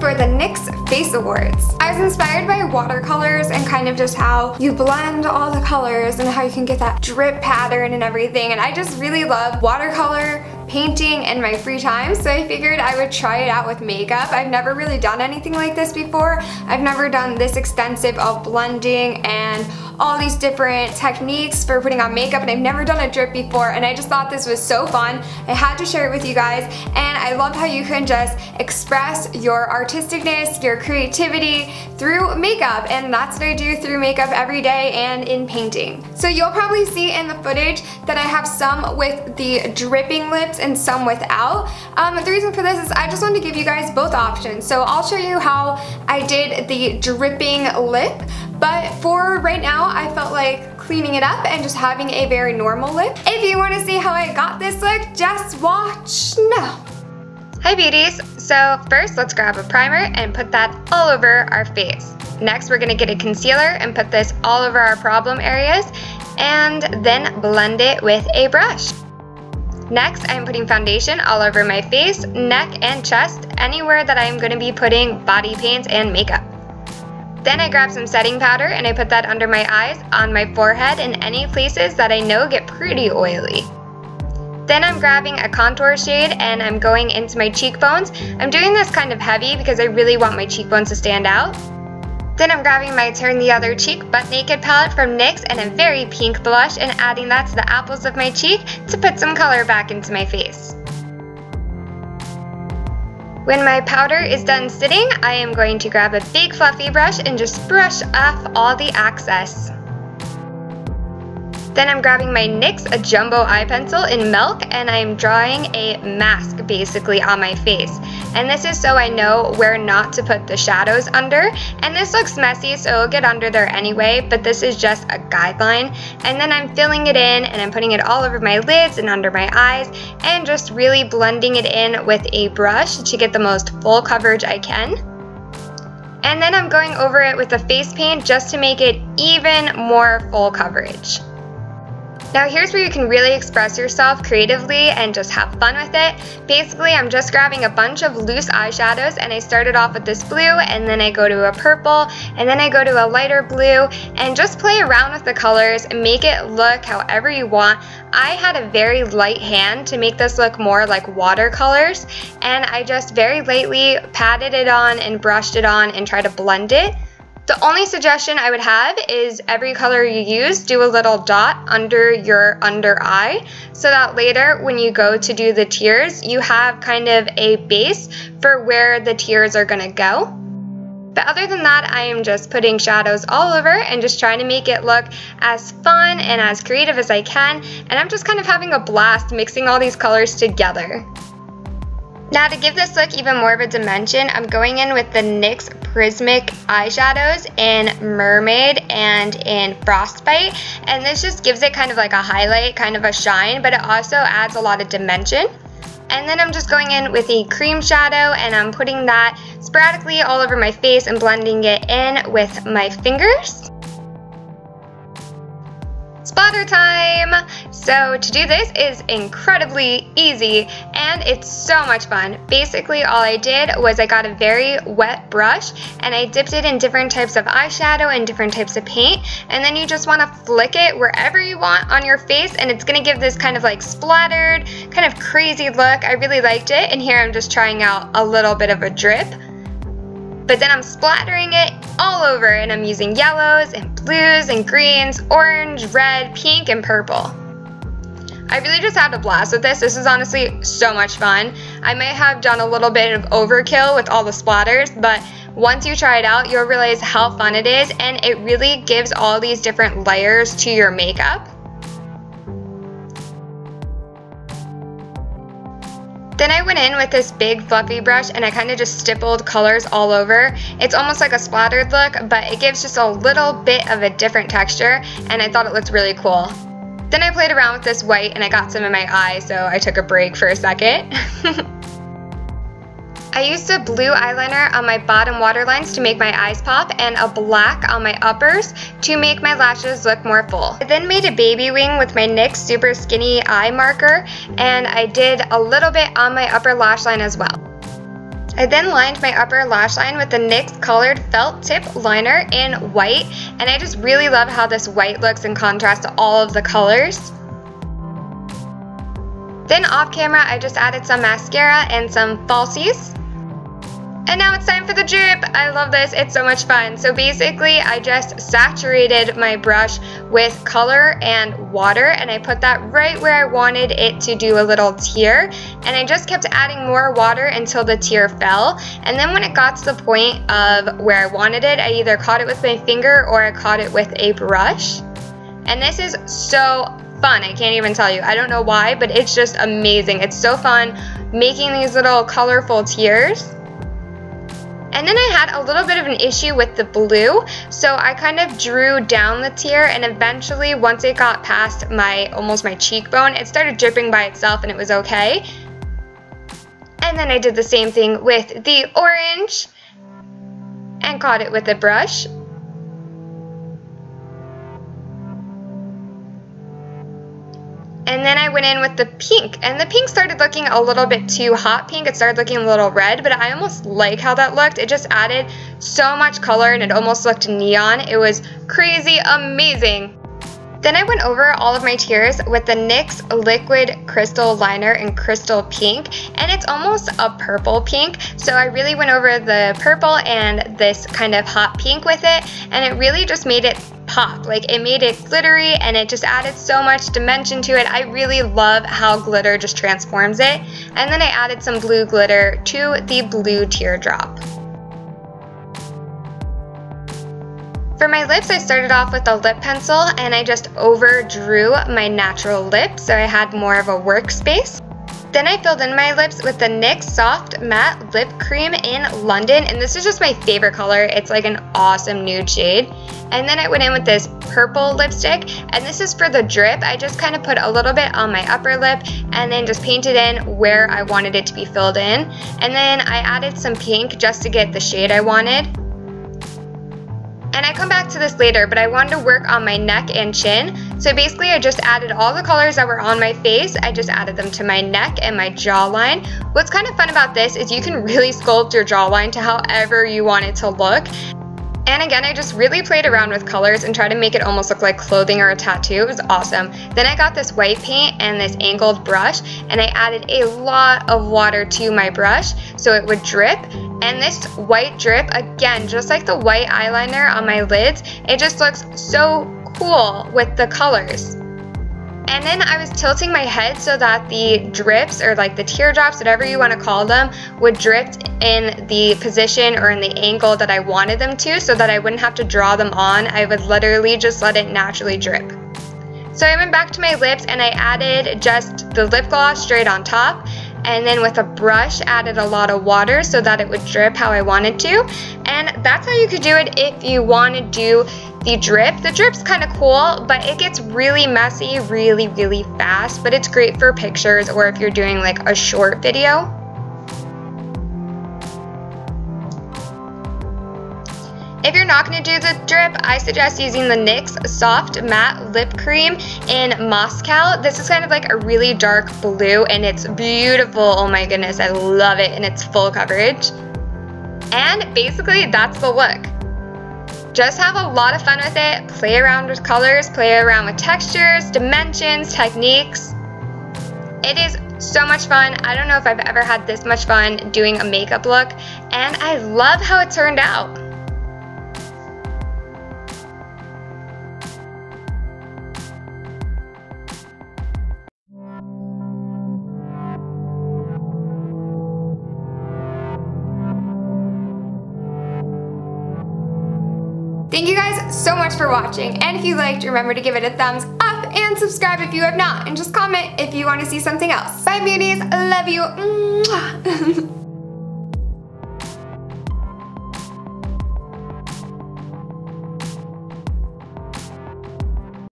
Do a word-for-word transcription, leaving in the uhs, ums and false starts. For the NYX Face Awards. I was inspired by watercolors and kind of just how you blend all the colors and how you can get that drip pattern and everything, and I just really love watercolor painting in my free time, so I figured I would try it out with makeup. I've never really done anything like this before. I've never done this extensive of blending and all these different techniques for putting on makeup, and I've never done a drip before, and I just thought this was so fun. I had to share it with you guys, and I love how you can just express your artisticness, your creativity through makeup, and that's what I do through makeup every day and in painting. So you'll probably see in the footage that I have some with the dripping lips and some without. Um, the reason for this is I just wanted to give you guys both options. So I'll show you how I did the dripping lip, but for right now I felt like cleaning it up and just having a very normal lip. If you want to see how I got this look, just watch now. Hi beauties! So first let's grab a primer and put that all over our face. Next we're going to get a concealer and put this all over our problem areas and then blend it with a brush. Next, I'm putting foundation all over my face, neck, and chest, anywhere that I'm going to be putting body paints and makeup. Then I grab some setting powder and I put that under my eyes, on my forehead, and any places that I know get pretty oily. Then I'm grabbing a contour shade and I'm going into my cheekbones. I'm doing this kind of heavy because I really want my cheekbones to stand out. Then I'm grabbing my Turn The Other Cheek Butt Naked palette from NYX and a very pink blush and adding that to the apples of my cheek to put some color back into my face. When my powder is done sitting, I am going to grab a big fluffy brush and just brush off all the excess. Then I'm grabbing my NYX Jumbo Eye Pencil in Milk and I'm drawing a mask basically on my face. And this is so I know where not to put the shadows under. And this looks messy, so it'll get under there anyway, but this is just a guideline. And then I'm filling it in and I'm putting it all over my lids and under my eyes and just really blending it in with a brush to get the most full coverage I can. And then I'm going over it with a face paint just to make it even more full coverage. Now here's where you can really express yourself creatively and just have fun with it. Basically, I'm just grabbing a bunch of loose eyeshadows and I started off with this blue and then I go to a purple and then I go to a lighter blue and just play around with the colors and make it look however you want. I had a very light hand to make this look more like watercolors and I just very lightly patted it on and brushed it on and tried to blend it. The only suggestion I would have is every color you use, do a little dot under your under eye so that later when you go to do the tears, you have kind of a base for where the tears are going to go. But other than that, I am just putting shadows all over and just trying to make it look as fun and as creative as I can. And I'm just kind of having a blast mixing all these colors together. Now to give this look even more of a dimension, I'm going in with the NYX Prismatic Eyeshadows in Mermaid and in Frostbite, and this just gives it kind of like a highlight, kind of a shine, but it also adds a lot of dimension. And then I'm just going in with a cream shadow and I'm putting that sporadically all over my face and blending it in with my fingers. Splatter time! So to do this is incredibly easy and it's so much fun. Basically all I did was I got a very wet brush and I dipped it in different types of eyeshadow and different types of paint, and then you just want to flick it wherever you want on your face and it's going to give this kind of like splattered, kind of crazy look. I really liked it, and here I'm just trying out a little bit of a drip. But then I'm splattering it all over and I'm using yellows and blues and greens, orange, red, pink, and purple. I really just had a blast with this. This is honestly so much fun. I may have done a little bit of overkill with all the splatters, but once you try it out, you'll realize how fun it is, and it really gives all these different layers to your makeup. Then I went in with this big fluffy brush and I kind of just stippled colors all over. It's almost like a splattered look, but it gives just a little bit of a different texture and I thought it looked really cool. Then I played around with this white and I got some in my eye, so I took a break for a second. I used a blue eyeliner on my bottom waterlines to make my eyes pop and a black on my uppers to make my lashes look more full. I then made a baby wing with my NYX Super Skinny Eye Marker, and I did a little bit on my upper lash line as well. I then lined my upper lash line with the NYX Colored Felt Tip Liner in white, and I just really love how this white looks in contrast to all of the colors. Then off camera, I just added some mascara and some falsies. And now it's time for the drip. I love this, it's so much fun. So basically I just saturated my brush with color and water, and I put that right where I wanted it to do a little tear, and I just kept adding more water until the tear fell. And then when it got to the point of where I wanted it, I either caught it with my finger or I caught it with a brush. And this is so fun, I can't even tell you. I don't know why, but it's just amazing. It's so fun making these little colorful tears. And then I had a little bit of an issue with the blue, so I kind of drew down the tear, and eventually once it got past my almost my cheekbone, it started dripping by itself and it was okay. And then I did the same thing with the orange and caught it with a brush. And then I went in with the pink, and the pink started looking a little bit too hot pink. It started looking a little red, but I almost like how that looked. It just added so much color and it almost looked neon. It was crazy amazing. Then I went over all of my tears with the NYX Liquid Crystal Liner in Crystal Pink, and it's almost a purple pink, so I really went over the purple and this kind of hot pink with it, and it really just made it pop. Like, it made it glittery and it just added so much dimension to it. I really love how glitter just transforms it. And then I added some blue glitter to the blue teardrop. For my lips, I started off with a lip pencil and I just overdrew my natural lips, so I had more of a workspace. Then I filled in my lips with the NYX Soft Matte Lip Cream in London, and this is just my favorite color. It's like an awesome nude shade. And then I went in with this purple lipstick, and this is for the drip. I just kind of put a little bit on my upper lip and then just painted in where I wanted it to be filled in. And then I added some pink just to get the shade I wanted. And I come back to this later, but I wanted to work on my neck and chin. So basically I just added all the colors that were on my face. I just added them to my neck and my jawline. What's kind of fun about this is you can really sculpt your jawline to however you want it to look. And again, I just really played around with colors and tried to make it almost look like clothing or a tattoo. It was awesome. Then I got this white paint and this angled brush, and I added a lot of water to my brush so it would drip. And this white drip, again, just like the white eyeliner on my lids, it just looks so cool with the colors. And then I was tilting my head so that the drips, or like the teardrops, whatever you want to call them, would drip in the position or in the angle that I wanted them to, so that I wouldn't have to draw them on. I would literally just let it naturally drip. So I went back to my lips and I added just the lip gloss straight on top. And then with a brush, added a lot of water so that it would drip how I wanted to. And that's how you could do it if you want to do the drip. The drip's kind of cool, but it gets really messy really, really fast. But it's great for pictures or if you're doing like a short video. If you're not going to do the drip, I suggest using the NYX Soft Matte Lip Cream in Moscow. This is kind of like a really dark blue, and it's beautiful. Oh my goodness, I love it, and it's full coverage. And basically, that's the look. Just have a lot of fun with it. Play around with colors, play around with textures, dimensions, techniques. It is so much fun. I don't know if I've ever had this much fun doing a makeup look, and I love how it turned out. Thank you guys so much for watching, and if you liked, remember to give it a thumbs up and subscribe if you have not, and just comment if you want to see something else. Bye beauties, love you.